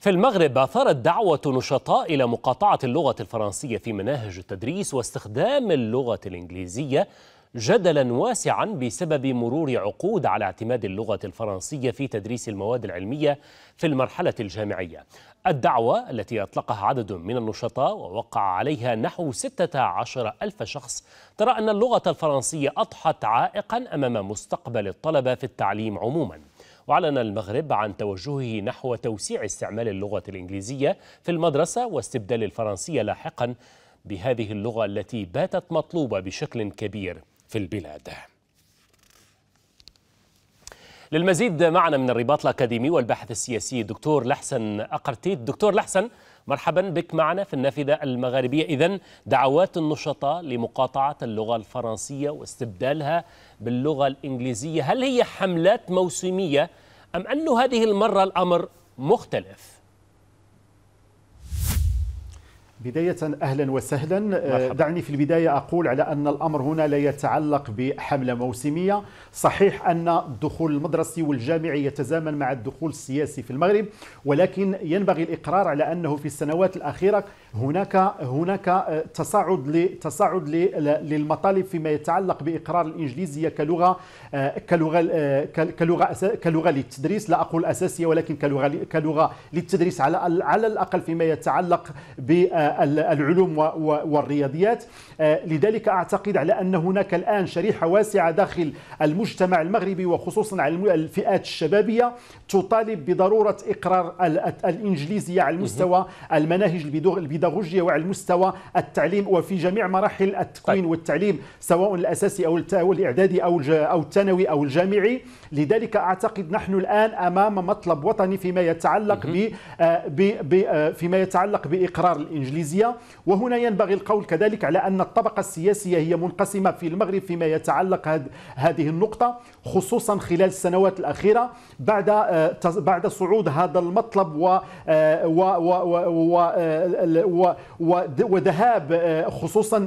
في المغرب أثارت دعوة نشطاء إلى مقاطعة اللغة الفرنسية في مناهج التدريس واستخدام اللغة الإنجليزية جدلا واسعا بسبب مرور عقود على اعتماد اللغة الفرنسية في تدريس المواد العلمية في المرحلة الجامعية. الدعوة التي أطلقها عدد من النشطاء ووقع عليها نحو 16,000 شخص ترى أن اللغة الفرنسية أضحت عائقا أمام مستقبل الطلبة في التعليم عموما. وأعلن المغرب عن توجهه نحو توسيع استعمال اللغة الإنجليزية في المدرسة واستبدال الفرنسية لاحقا بهذه اللغة التي باتت مطلوبة بشكل كبير في البلاد. للمزيد معنا من الرباط الأكاديمي والباحث السياسي دكتور لحسن أقرتيت. دكتور لحسن، مرحبا بك معنا في النافذة المغاربية. إذن دعوات النشطاء لمقاطعة اللغة الفرنسية واستبدالها باللغة الإنجليزية، هل هي حملات موسمية أم أن هذه المرة الأمر مختلف؟ بداية أهلا وسهلا. مرحبا. دعني في البداية أقول على أن الأمر هنا لا يتعلق بحملة موسمية. صحيح أن الدخول المدرسي والجامعي يتزامن مع الدخول السياسي في المغرب، ولكن ينبغي الإقرار على أنه في السنوات الأخيرة هناك تصاعد للمطالب فيما يتعلق بإقرار الإنجليزية كلغة للتدريس، لا أقول أساسية ولكن كلغة للتدريس على الأقل فيما يتعلق بالعلوم والرياضيات. لذلك أعتقد على أن هناك الآن شريحة واسعة داخل المجتمع المغربي وخصوصا على الفئات الشبابية تطالب بضرورة إقرار الإنجليزية على المستوى المناهج البيداغوجية وعلى المستوى التعليم وفي جميع مراحل التكوين والتعليم، سواء الأساسي أو الإعدادي أو الثانوي أو الجامعي. لذلك أعتقد نحن الآن أمام مطلب وطني فيما يتعلق بإقرار الإنجليزية. وهنا ينبغي القول كذلك على أن الطبقة السياسية هي منقسمة في المغرب فيما يتعلق هذه النقطة، خصوصا خلال السنوات الأخيرة بعد صعود هذا المطلب وذهاب خصوصا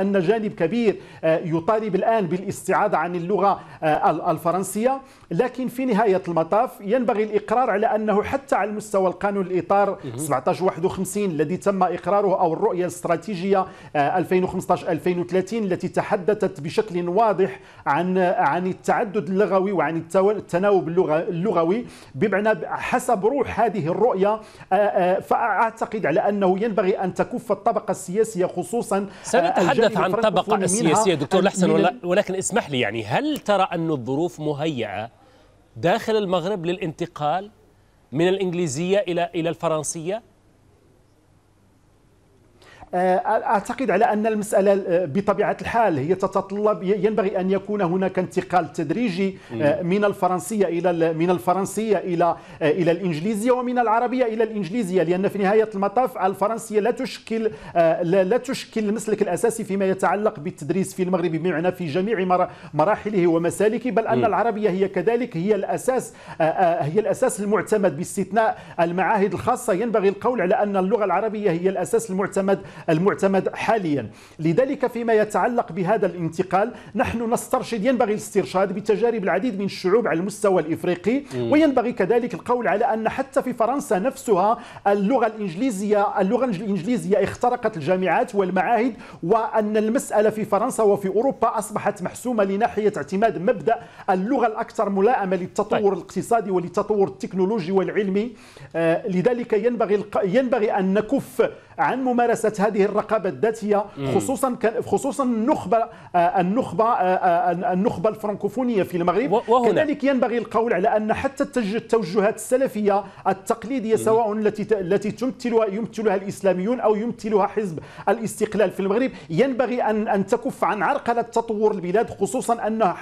أن جانب كبير يطالب الآن بالاستعادة عن اللغة الفرنسية. لكن في نهاية المطاف ينبغي الإقرار على أنه حتى على المستوى القانون الإطار 1751 الذي تم إقراره، أو الرؤية الاستراتيجية 2015-2030 التي تحدثت بشكل واضح عن التعدد اللغوي وعن التناوب اللغوي بمعنى حسب روح هذه الرؤية. فأعتقد على أنه ينبغي أن تكف الطبقة السياسية خصوصا. سنتحدث عن الطبقة السياسية دكتور لحسن، ولكن اسمح لي، يعني هل ترى أن الظروف مهيئة داخل المغرب للانتقال من الإنجليزية إلى الفرنسية؟ أعتقد على أن المسألة بطبيعة الحال هي تتطلب، ينبغي أن يكون هناك انتقال تدريجي من الفرنسية إلى الإنجليزية، ومن العربية إلى الإنجليزية، لأن في نهاية المطاف الفرنسية لا تشكل المسلك الأساسي فيما يتعلق بالتدريس في المغرب بمعنى في جميع مراحله ومسالكه، بل أن العربية هي كذلك هي الأساس المعتمد باستثناء المعاهد الخاصة. ينبغي القول على أن اللغة العربية هي الأساس المعتمد حاليا. لذلك فيما يتعلق بهذا الانتقال نحن نسترشد، ينبغي الاسترشاد بتجارب العديد من الشعوب على المستوى الإفريقي، وينبغي كذلك القول على أن حتى في فرنسا نفسها اللغة الإنجليزية اخترقت الجامعات والمعاهد، وأن المسألة في فرنسا وفي أوروبا أصبحت محسومة لناحية اعتماد مبدأ اللغة الأكثر ملائمة للتطور الاقتصادي وللتطور التكنولوجي والعلمي. لذلك ينبغي أن نكف عن ممارسة هذه الرقابة الذاتية، خصوصا النخبة الفرنكوفونية في المغرب. كذلك ينبغي القول على أن حتى التوجهات السلفية التقليدية، سواء التي يمثلها الإسلاميون أو يمثلها حزب الاستقلال في المغرب، ينبغي أن تكف عن عرقلة تطور البلاد، خصوصا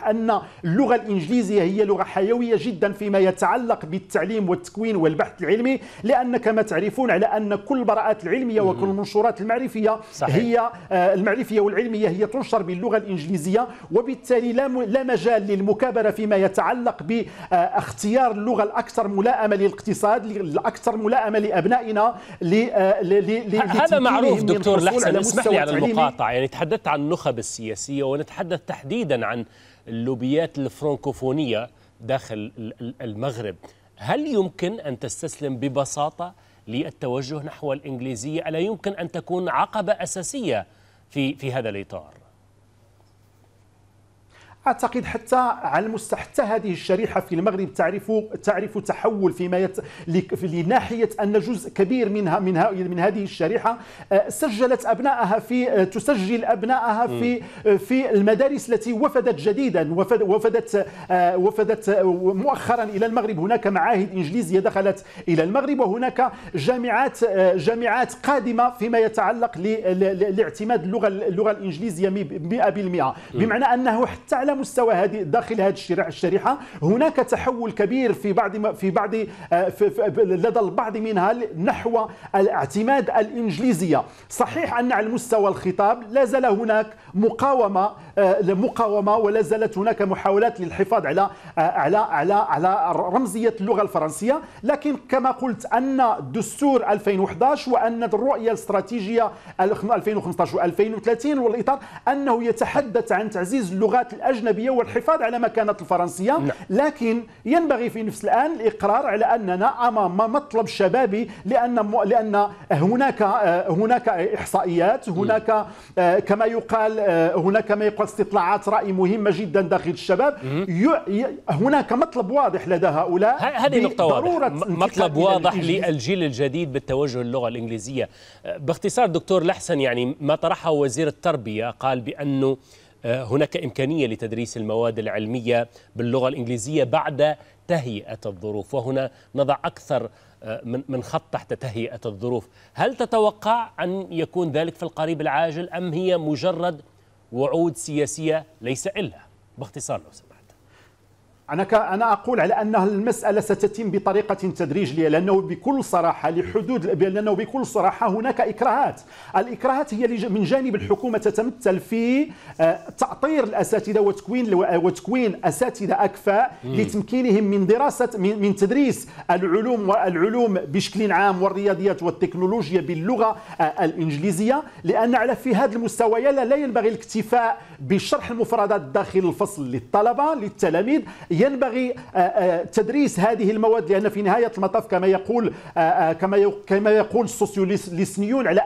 أن اللغة الإنجليزية هي لغة حيوية جدا فيما يتعلق بالتعليم والتكوين والبحث العلمي، لأن كما تعرفون على أن كل براءات العلمية وكل المنشورات المعرفية والعلمية هي تنشر باللغة الإنجليزية، وبالتالي لا مجال للمكابرة فيما يتعلق باختيار اللغة الأكثر ملائمة للاقتصاد، الأكثر ملائمة لأبنائنا. هذا معروف دكتور لحسن. اسمح لي على المقاطعة، يعني تحدثت عن النخب السياسية، ونتحدث تحديدا عن اللوبيات الفرنكوفونية داخل المغرب. هل يمكن أن تستسلم ببساطة للتوجه نحو الإنجليزية؟ ألا يمكن أن تكون عقبة أساسية في هذا الإطار؟ أعتقد حتى على حتى هذه الشريحة في المغرب تعرف تحول فيما لناحية أن جزء كبير من هذه الشريحة تسجل أبنائها في المدارس التي وفدت جديدا وفدت مؤخرا إلى المغرب. هناك معاهد إنجليزية دخلت إلى المغرب، وهناك جامعات قادمة فيما يتعلق لاعتماد اللغة الإنجليزية 100%، بمعنى أنه حتى على مستوى هذه داخل هذه الشريحة هناك تحول كبير لدى البعض منها نحو الاعتماد الإنجليزية. صحيح أن على مستوى الخطاب لا زال هناك مقاومة، ولا زالت هناك محاولات للحفاظ على رمزية اللغة الفرنسية، لكن كما قلت أن دستور 2011 وأن الرؤية الاستراتيجية 2015 و2030 والإطار أنه يتحدث عن تعزيز اللغات الأجنبية والحفاظ على مكانة الفرنسية. لكن ينبغي في نفس الآن الإقرار على أننا أمام مطلب شبابي، لأن هناك إحصائيات، هناك كما يقال استطلاعات رأي مهمة جدا داخل الشباب. هناك مطلب واضح لدى هؤلاء، هذه نقطة واضحة، مطلب واضح للجيل الجديد بالتوجه للغة الإنجليزية. باختصار دكتور لحسن، يعني ما طرحه وزير التربية قال بأنه هناك إمكانية لتدريس المواد العلمية باللغة الإنجليزية بعد تهيئة الظروف، وهنا نضع أكثر من خط تحت تهيئة الظروف. هل تتوقع أن يكون ذلك في القريب العاجل أم هي مجرد وعود سياسية ليس إلا؟ باختصار لو سمحت. أنا أقول على أن المسألة ستتم بطريقة تدريجية، لأنه بكل صراحة هناك إكراهات. الإكراهات هي من جانب الحكومة تتمثل في تأطير الأساتذة وتكوين أساتذة أكفاء لتمكينهم من تدريس العلوم بشكل عام والرياضيات والتكنولوجيا باللغة الإنجليزية، لأن على في هذا المستوى لا ينبغي الاكتفاء بشرح المفردات داخل الفصل للطلبة للتلاميذ. ينبغي تدريس هذه المواد، لأن في نهاية المطاف كما يقول السوسيوليسنيون على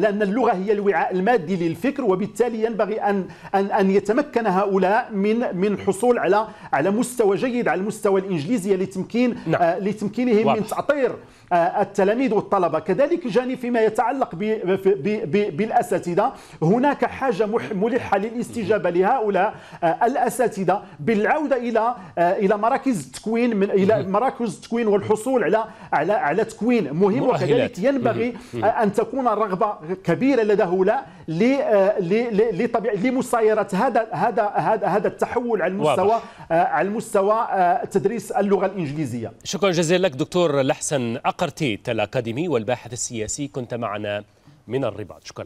لأن اللغة هي الوعاء المادي للفكر، وبالتالي ينبغي أن يتمكن هؤلاء من الحصول على مستوى جيد على المستوى الإنجليزية لتمكينهم من تعطير التلاميذ والطلبة. كذلك جانب فيما يتعلق بالأساتذة، هناك حاجة ملحة للاستجابة لهؤلاء الأساتذة بالعودة الى مراكز التكوين والحصول على تكوين مهم. وكذلك ينبغي ان تكون رغبة كبيرة لدى هؤلاء لمسايرة هذا التحول على المستوى تدريس اللغة الإنجليزية. شكرا جزيلا لك دكتور لحسن أقرتيت، الأكاديمي والباحث السياسي، كنت معنا من الرباط. شكرا.